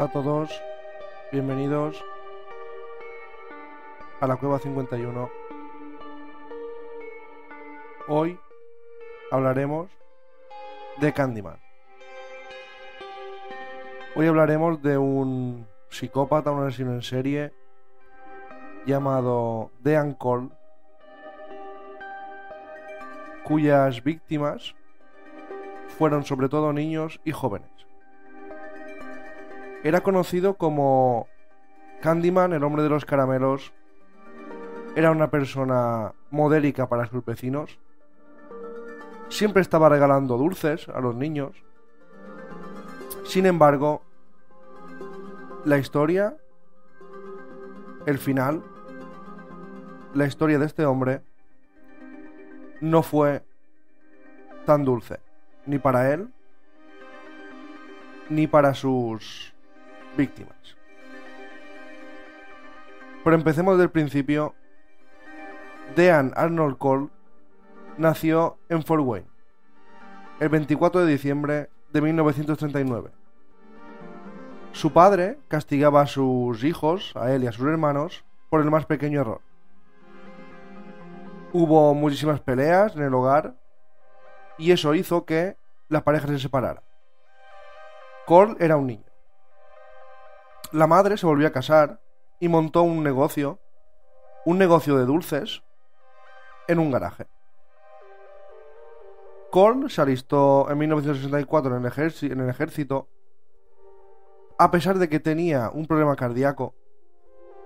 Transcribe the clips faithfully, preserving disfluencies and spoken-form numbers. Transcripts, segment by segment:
a todos, bienvenidos a la Cueva cincuenta y uno. Hoy hablaremos de Candyman. Hoy hablaremos de un psicópata, un asesino en serie llamado Dean Corll, cuyas víctimas fueron sobre todo niños y jóvenes. Era conocido como Candyman, el hombre de los caramelos. Era una persona modélica para sus vecinos. Siempre estaba regalando dulces a los niños. Sin embargo, la historia, el final, la historia de este hombre no fue tan dulce, ni para él, ni para sus víctimas. Pero empecemos desde el principio. Dean Arnold Corll nació en Fort Wayne el veinticuatro de diciembre de mil novecientos treinta y nueve. Su padre castigaba a sus hijos, a él y a sus hermanos, por el más pequeño error. Hubo muchísimas peleas en el hogar y eso hizo que la pareja se separara. Corll era un niño. La madre se volvió a casar y montó un negocio, un negocio de dulces, en un garaje. Corll se alistó en mil novecientos sesenta y cuatro en el, ejer- en el ejército. A pesar de que tenía un problema cardíaco,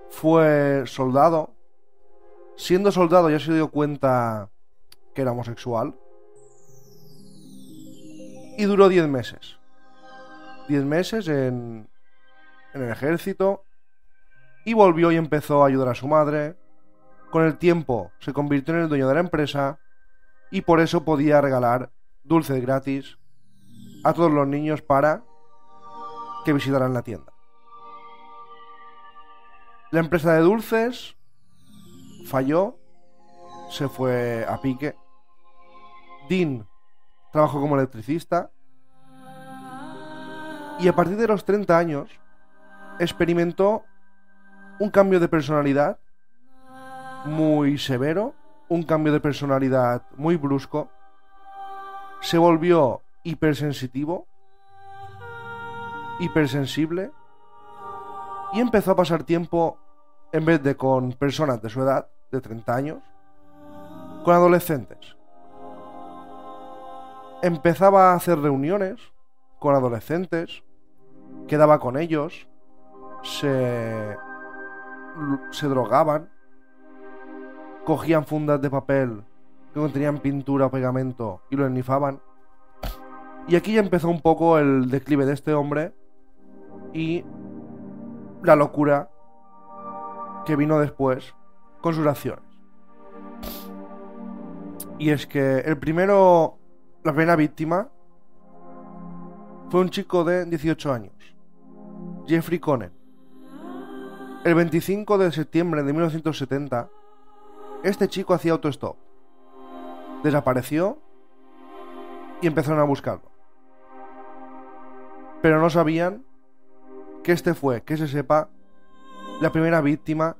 fue soldado. Siendo soldado ya se dio cuenta que era homosexual. Y duró diez meses. diez meses en, en el ejército. Y volvió y empezó a ayudar a su madre. Con el tiempo se convirtió en el dueño de la empresa y por eso podía regalar dulces gratis a todos los niños para que visitaran la tienda. La empresa de dulces falló, se fue a pique. Dean trabajó como electricista y a partir de los treinta años experimentó un cambio de personalidad muy severo, un cambio de personalidad muy brusco. Se volvió hipersensitivo, hipersensible, y empezó a pasar tiempo, en vez de con personas de su edad, de treinta años, con adolescentes. Empezaba a hacer reuniones con adolescentes, quedaba con ellos, se, se drogaban, cogían fundas de papel que contenían pintura o pegamento y lo ennifaban. Y aquí ya empezó un poco el declive de este hombre y la locura que vino después con sus acciones. Y es que el primero, la primera víctima fue un chico de dieciocho años, Jeffrey Konen. El veinticinco de septiembre de mil novecientos setenta, este chico hacía autostop. Desapareció y empezaron a buscarlo. Pero no sabían que este fue, que se sepa, la primera víctima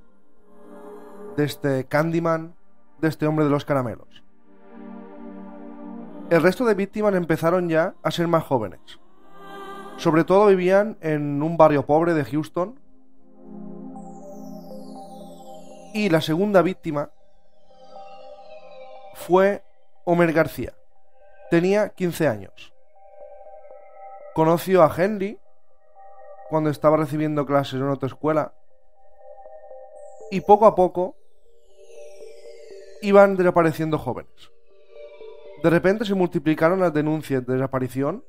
de este Candyman, de este hombre de los caramelos. El resto de víctimas empezaron ya a ser más jóvenes. Sobre todo vivían en un barrio pobre de Houston. Y la segunda víctima fue Homer García. Tenía quince años. Conoció a Henry cuando estaba recibiendo clases en otra escuela y poco a poco iban desapareciendo jóvenes. De repente se multiplicaron las denuncias de desaparición,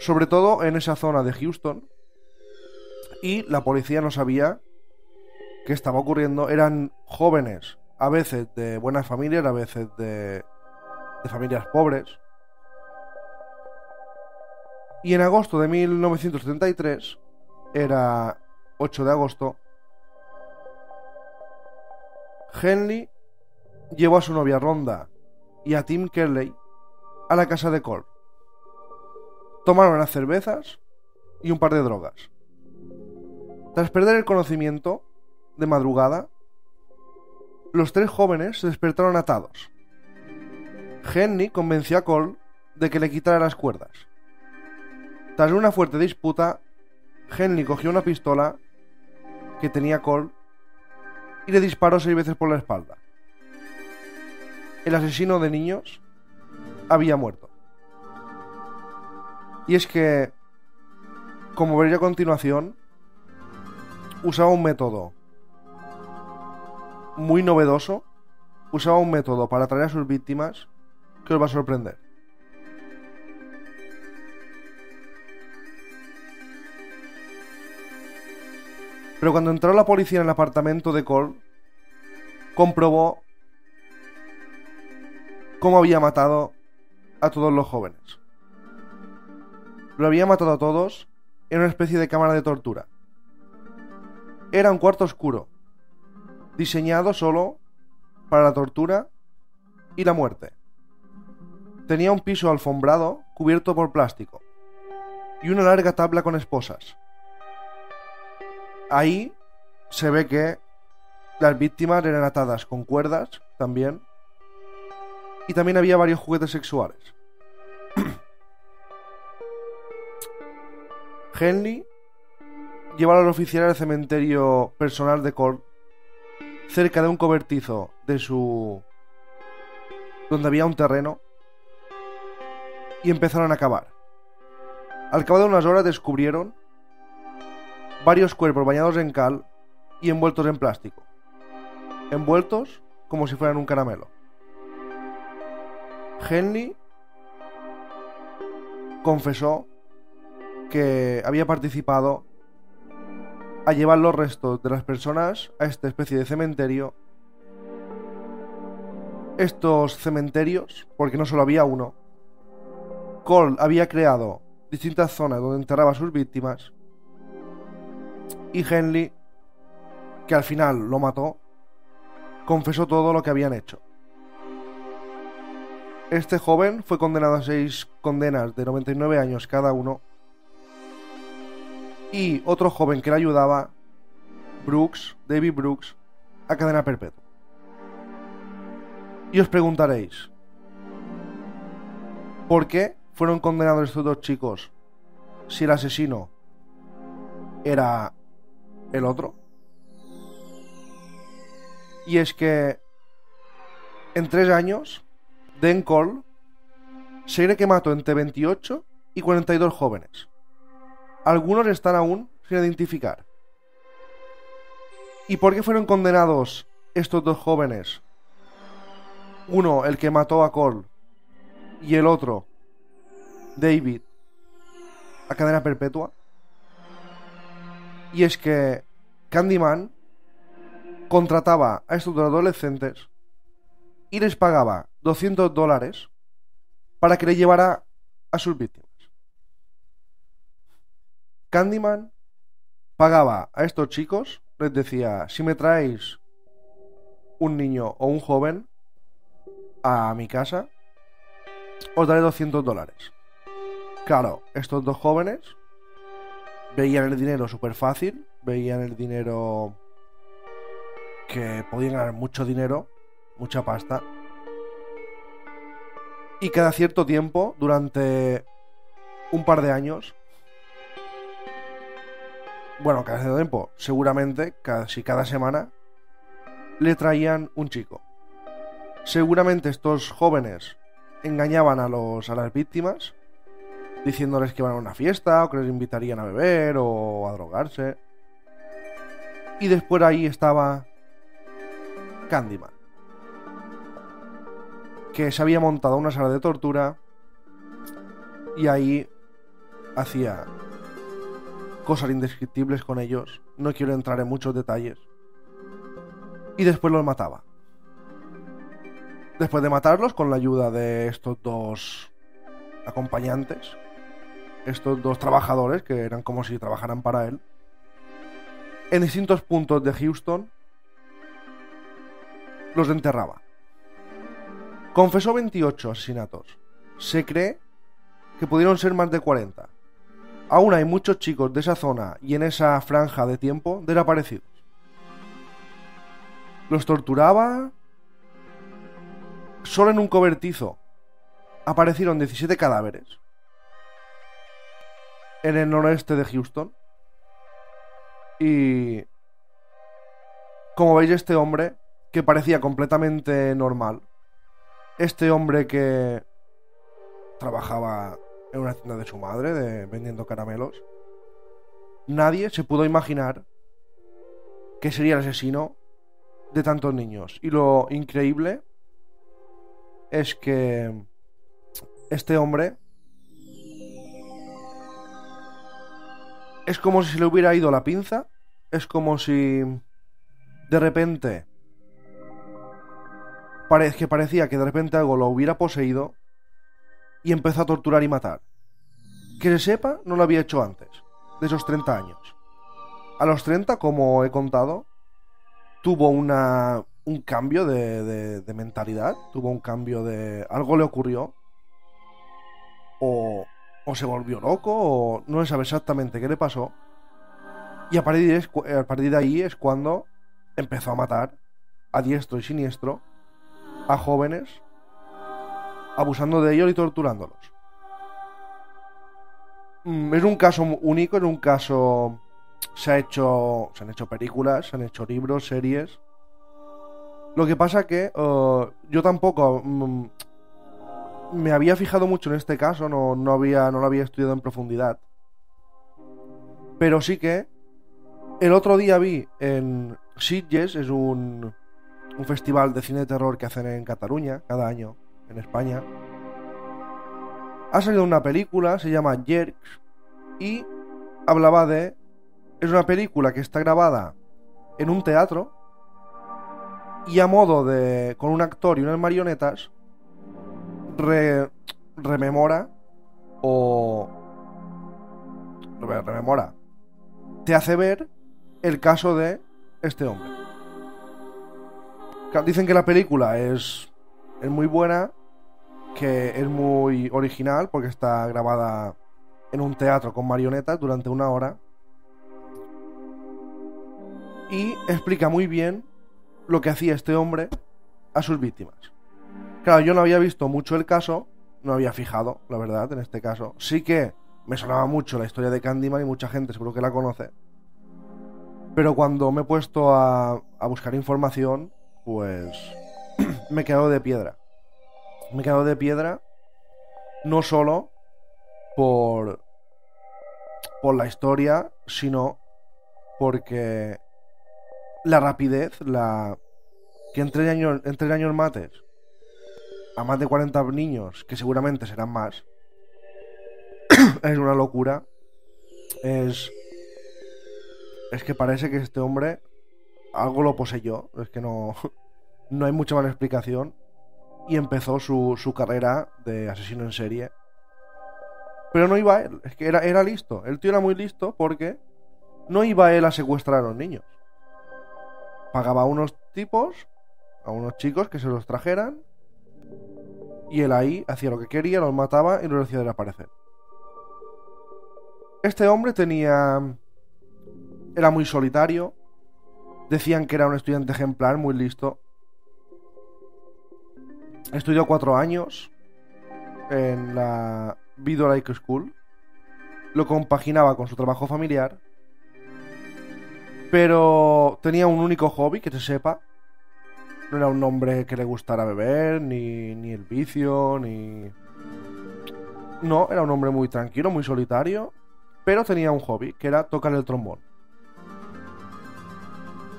sobre todo en esa zona de Houston, y la policía no sabía qué estaba ocurriendo. Eran jóvenes, a veces de buenas familias, a veces de, de familias pobres. Y en agosto de mil novecientos setenta y tres, era ocho de agosto, Henley llevó a su novia Rhonda y a Tim Kerley a la casa de Corll. Tomaron unas cervezas y un par de drogas. Tras perder el conocimiento, de madrugada, los tres jóvenes se despertaron atados. Henry convenció a Corll de que le quitara las cuerdas. Tras una fuerte disputa, Henry cogió una pistola que tenía Corll y le disparó seis veces por la espalda. El asesino de niños había muerto. Y es que, como veré a continuación, usaba un método muy novedoso, usaba un método para atraer a sus víctimas que os va a sorprender. Pero cuando entró la policía en el apartamento de Corll, comprobó cómo había matado a todos los jóvenes. Lo había matado a todos en una especie de cámara de tortura. Era un cuarto oscuro, diseñado solo para la tortura y la muerte. Tenía un piso alfombrado cubierto por plástico y una larga tabla con esposas. Ahí se ve que las víctimas eran atadas con cuerdas también, y también había varios juguetes sexuales. Henley llevó al oficial al cementerio personal de Corll, cerca de un cobertizo de su... donde había un terreno, y empezaron a cavar. Al cabo de unas horas descubrieron varios cuerpos bañados en cal y envueltos en plástico, envueltos como si fueran un caramelo. Henley confesó que había participado a llevar los restos de las personas a esta especie de cementerio. Estos cementerios, porque no solo había uno, Corll había creado distintas zonas donde enterraba a sus víctimas. Y Henley, que al final lo mató, confesó todo lo que habían hecho. Este joven fue condenado a seis condenas de noventa y nueve años cada uno, y otro joven que le ayudaba, Brooks, David Brooks, a cadena perpetua. Y os preguntaréis, ¿por qué fueron condenados estos dos chicos si el asesino era el otro? Y es que en tres años, Dean Corll se cree que mató entre veintiocho y cuarenta y dos jóvenes. Algunos están aún sin identificar. ¿Y por qué fueron condenados estos dos jóvenes? Uno, el que mató a Corll, y el otro, David, a cadena perpetua. Y es que Candyman contrataba a estos adolescentes y les pagaba doscientos dólares para que le llevara a sus víctimas. Candyman pagaba a estos chicos, les decía, si me traéis un niño o un joven a mi casa, os daré doscientos dólares. Claro, estos dos jóvenes veían el dinero súper fácil, veían el dinero que podían ganar mucho dinero, mucha pasta. Y cada cierto tiempo, durante un par de años, bueno, cada cierto tiempo, seguramente casi cada semana, le traían un chico. Seguramente estos jóvenes engañaban a, los, a las víctimas, diciéndoles que iban a una fiesta o que les invitarían a beber o a drogarse. Y después ahí estaba Candyman, que se había montado una sala de tortura y ahí hacía cosas indescriptibles con ellos. No quiero entrar en muchos detalles. Y después los mataba. Después de matarlos, con la ayuda de estos dos acompañantes, estos dos trabajadores que eran como si trabajaran para él, en distintos puntos de Houston los enterraba. Confesó veintiocho asesinatos. Se cree que pudieron ser más de cuarenta, Aún hay muchos chicos de esa zona y en esa franja de tiempo desaparecidos. Los torturaba... Solo en un cobertizo aparecieron diecisiete cadáveres en el noreste de Houston. Y... como veis, este hombre que parecía completamente normal, este hombre que trabajaba en una tienda de su madre, de, vendiendo caramelos, nadie se pudo imaginar que sería el asesino de tantos niños. Y lo increíble es que este hombre es como si se le hubiera ido la pinza, es como si de repente pare- que parecía que de repente algo lo hubiera poseído y empezó a torturar y matar. Que se sepa, no lo había hecho antes de esos treinta años. A los treinta, como he contado, tuvo una... un cambio de, de, de mentalidad, tuvo un cambio de... algo le ocurrió, o, o se volvió loco, o no se sabe exactamente qué le pasó, y a partir, de, a partir de ahí es cuando empezó a matar a diestro y siniestro a jóvenes, abusando de ellos y torturándolos. Es un caso único, es un caso... se ha hecho, se han hecho películas, se han hecho libros, series. Lo que pasa que uh, yo tampoco mm, me había fijado mucho en este caso, no, no, había, no lo había estudiado en profundidad. Pero sí que el otro día vi en Sitges, es un, un festival de cine de terror que hacen en Cataluña cada año, en España. Ha salido una película, se llama Jerks, y hablaba de... es una película que está grabada en un teatro, y a modo de... con un actor y unas marionetas re, rememora o re, rememora te hace ver el caso de este hombre. Dicen que la película es, es muy buena, que es muy original porque está grabada en un teatro con marionetas durante una hora, y explica muy bien lo que hacía este hombre a sus víctimas. Claro, yo no había visto mucho el caso, no había fijado, la verdad, en este caso. Sí que me sonaba mucho la historia de Candyman y mucha gente seguro que la conoce, pero cuando me he puesto a, a buscar información, pues me he quedado de piedra. Me he quedado de piedra no solo por, por la historia, sino porque... la rapidez, la... que entre años, entre años mates a más de cuarenta niños, que seguramente serán más, es una locura. Es... es que parece que este hombre algo lo poseyó, es que no, no hay mucha mala explicación, y empezó su, su carrera de asesino en serie. Pero no iba él, es que era, era listo, el tío era muy listo, porque no iba él a secuestrar a los niños. Pagaba a unos tipos, a unos chicos que se los trajeran, y él ahí hacía lo que quería, los mataba y los hacía desaparecer. Este hombre tenía... era muy solitario. Decían que era un estudiante ejemplar, muy listo. Estudió cuatro años en la Vidorike School. Lo compaginaba con su trabajo familiar, pero tenía un único hobby, que se sepa. No era un hombre que le gustara beber, ni, ni el vicio, ni... no, era un hombre muy tranquilo, muy solitario, pero tenía un hobby, que era tocar el trombón.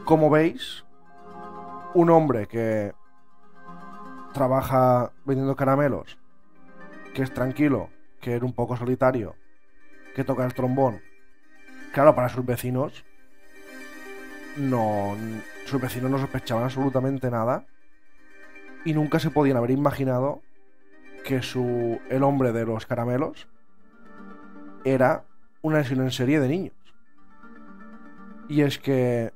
Como veis, un hombre que trabaja vendiendo caramelos, que es tranquilo, que era un poco solitario, que toca el trombón, claro, para sus vecinos... no, sus vecinos no sospechaban absolutamente nada, y nunca se podían haber imaginado que su, el hombre de los caramelos era una asesino en serie de niños. Y es que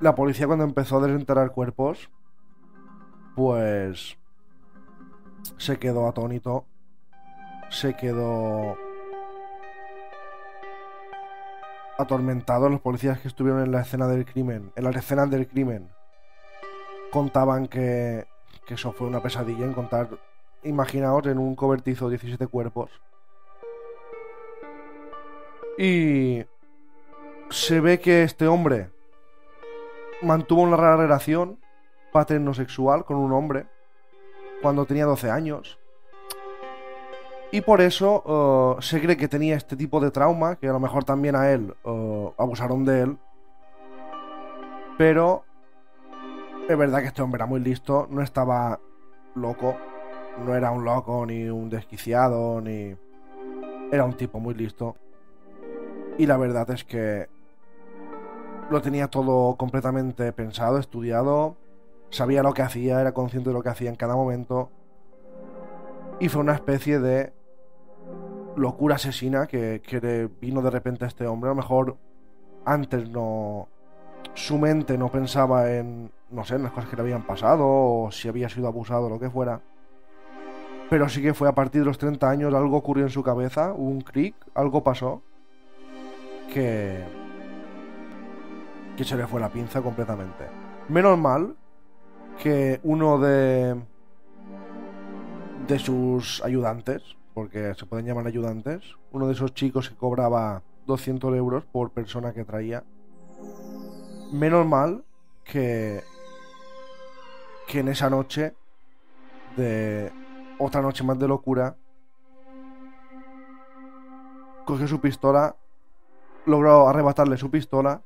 la policía, cuando empezó a desenterrar cuerpos, pues se quedó atónito, se quedó atormentado, los policías que estuvieron en la escena del crimen, en la escena del crimen, contaban que, que eso fue una pesadilla. En contar, imaginaos en un cobertizo diecisiete cuerpos. Y se ve que este hombre mantuvo una rara relación paternosexual con un hombre cuando tenía doce años. Y por eso uh, se cree que tenía este tipo de trauma, que a lo mejor también a él uh, abusaron de él. Pero es verdad que este hombre era muy listo, no estaba loco, no era un loco ni un desquiciado, ni... era un tipo muy listo. Y la verdad es que lo tenía todo completamente pensado, estudiado, sabía lo que hacía, era consciente de lo que hacía en cada momento. Y fue una especie de locura asesina que, que le vino de repente a este hombre. A lo mejor antes no, su mente no pensaba en, no sé, en las cosas que le habían pasado o si había sido abusado o lo que fuera. Pero sí que fue a partir de los treinta años, algo ocurrió en su cabeza, hubo un clic, algo pasó que, que se le fue la pinza completamente. Menos mal que uno de... de sus ayudantes, porque se pueden llamar ayudantes, uno de esos chicos que cobraba doscientos euros por persona que traía, menos mal que que en esa noche de otra noche más de locura cogió su pistola, logró arrebatarle su pistola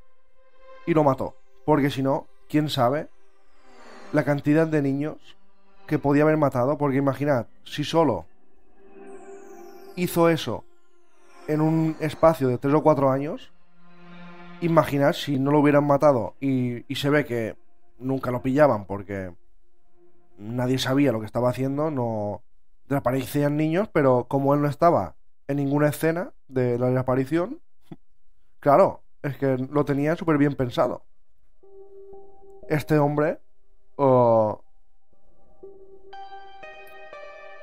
y lo mató, porque si no, quién sabe la cantidad de niños que podía haber matado. Porque imaginad, si solo hizo eso en un espacio de tres o cuatro años, imaginad si no lo hubieran matado. Y, y se ve que nunca lo pillaban porque nadie sabía lo que estaba haciendo, no desaparecían niños, pero como él no estaba en ninguna escena de la desaparición, claro, es que lo tenía súper bien pensado. Este hombre... Uh,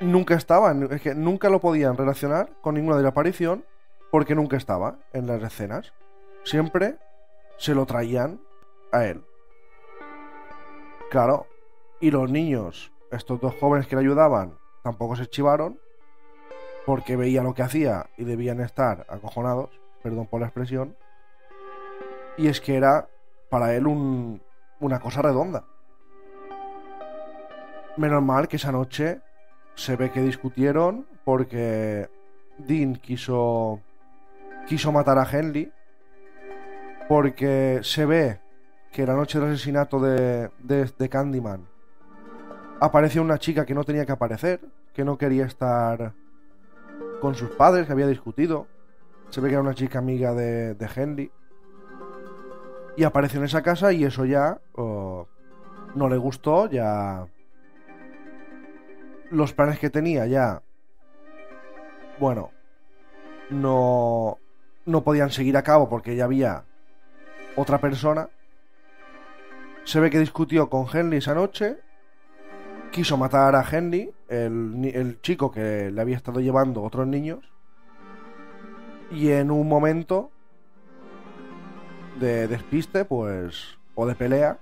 nunca estaba, es que nunca lo podían relacionar con ninguna desaparición porque nunca estaba en las escenas. Siempre se lo traían a él. Claro, y los niños, estos dos jóvenes que le ayudaban, tampoco se chivaron porque veían lo que hacía y debían estar acojonados, perdón por la expresión. Y es que era para él un, una cosa redonda. Menos mal que esa noche... se ve que discutieron porque Dean quiso quiso matar a Henley, porque se ve que la noche del asesinato de, de, de Candyman apareció una chica que no tenía que aparecer, que no quería estar con sus padres, que había discutido. Se ve que era una chica amiga de, de Henley y apareció en esa casa y eso ya oh, no le gustó, ya... los planes que tenía ya, bueno, no, no podían seguir a cabo porque ya había otra persona. Se ve que discutió con Henley esa noche, quiso matar a Henley, el, el chico que le había estado llevando otros niños, y en un momento de despiste, pues, o de pelea,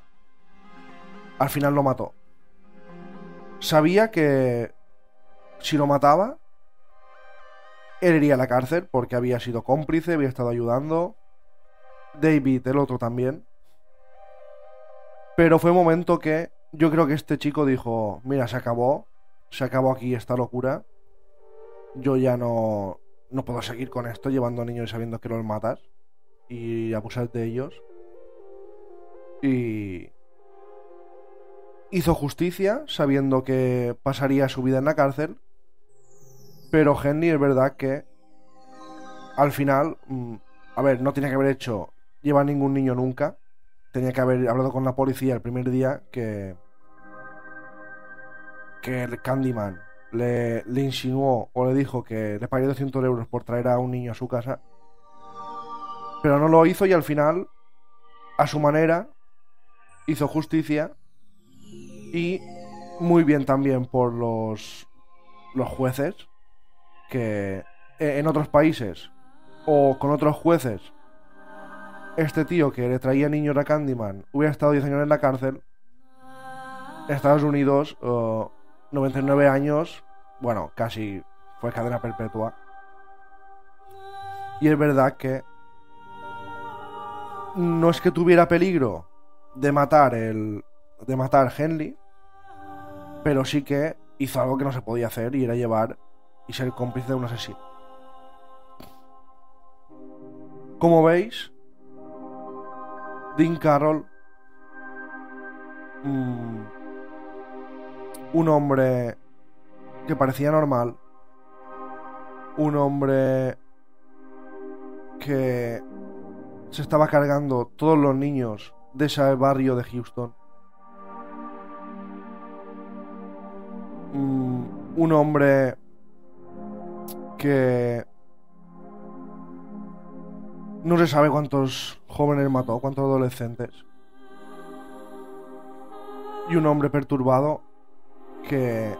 al final lo mató. Sabía que si lo mataba, él iría a la cárcel porque había sido cómplice, había estado ayudando. David, el otro también. Pero fue un momento que yo creo que este chico dijo: mira, se acabó, se acabó aquí esta locura. Yo ya no, no puedo seguir con esto, llevando a niños y sabiendo que los matas y abusar de ellos. Y... hizo justicia, sabiendo que pasaría su vida en la cárcel. Pero Henry, es verdad que al final, a ver, no tenía que haber hecho llevar ningún niño nunca. Tenía que haber hablado con la policía el primer día que que el Candyman le, le insinuó o le dijo que le pagaría doscientos euros por traer a un niño a su casa. Pero no lo hizo y al final, a su manera, hizo justicia. Y muy bien también por los, los jueces, que en otros países o con otros jueces este tío que le traía niños a Candyman hubiera estado diez años en la cárcel, Estados Unidos, uh, noventa y nueve años, bueno, casi fue cadena perpetua. Y es verdad que no es que tuviera peligro de matar el de matar Henley, pero sí que hizo algo que no se podía hacer, y era llevar y ser cómplice de un asesino. Como veis, Dean Corll, mmm, un hombre que parecía normal, un hombre que se estaba cargando todos los niños de ese barrio de Houston, mm, un hombre que no se sabe cuántos jóvenes mató, cuántos adolescentes, y un hombre perturbado que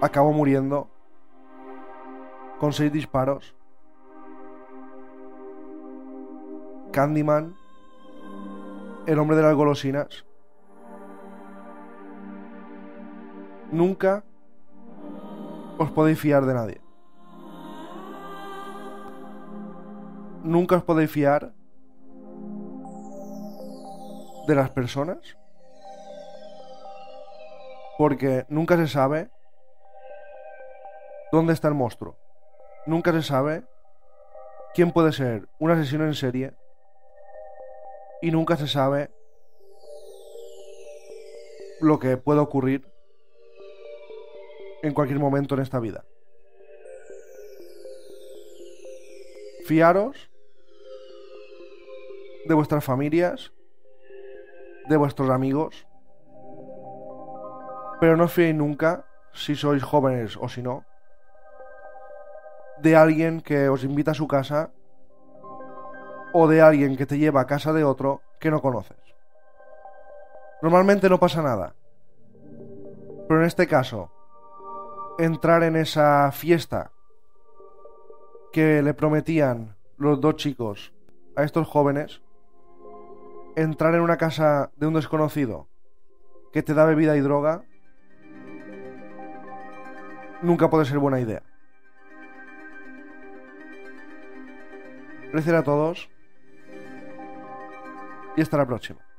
acabó muriendo con seis disparos. Candyman, el hombre de las golosinas, nunca os podéis fiar de nadie. Nunca os podéis fiar de las personas, porque nunca se sabe dónde está el monstruo. Nunca se sabe quién puede ser un asesino en serie. Y nunca se sabe lo que puede ocurrir en cualquier momento en esta vida. Fiaros de vuestras familias, de vuestros amigos, pero no os fiéis nunca, si sois jóvenes o si no, de alguien que os invita a su casa, o de alguien que te lleva a casa de otro que no conoces. Normalmente no pasa nada, pero en este caso, entrar en esa fiesta que le prometían los dos chicos a estos jóvenes, entrar en una casa de un desconocido que te da bebida y droga, nunca puede ser buena idea. Gracias a todos. Y hasta la próxima.